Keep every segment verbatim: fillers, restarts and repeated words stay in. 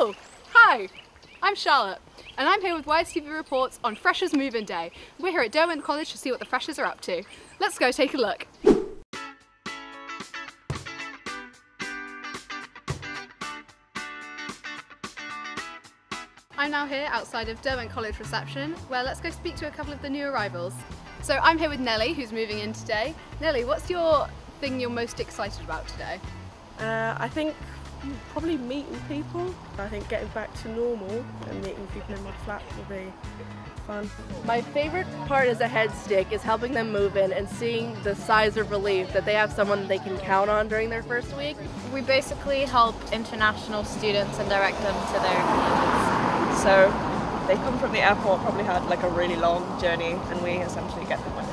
Oh, hi, I'm Charlotte and I'm here with Y S T V reports on Freshers Move-In Day. We're here at Derwent College to see what the Freshers are up to. Let's go take a look. I'm now here outside of Derwent College reception where let's go speak to a couple of the new arrivals. So I'm here with Nellie, who's moving in today. Nellie, what's your thing you're most excited about today? Uh, I think probably meeting people. I think getting back to normal and meeting people in my flat will be fun. My favourite part as a head stick is helping them move in and seeing the sighs of relief that they have someone they can count on during their first week. We basically help international students and direct them to their communities. So they come from the airport, probably had like a really long journey, and we essentially get them where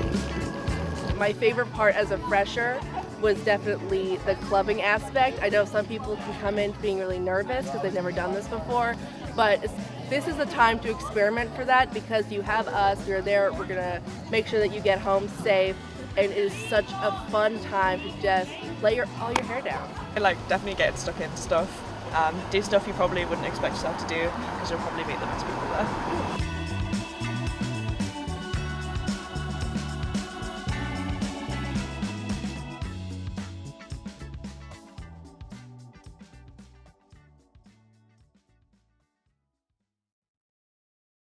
they need to go. My favourite part as a fresher was definitely the clubbing aspect. I know some people can come in being really nervous because they've never done this before, but this is the time to experiment for that because you have us, you're there, we're going to make sure that you get home safe. And it is such a fun time to just let your all your hair down. I like definitely get stuck into stuff. Um, do stuff you probably wouldn't expect yourself to do because you'll probably meet the best people there.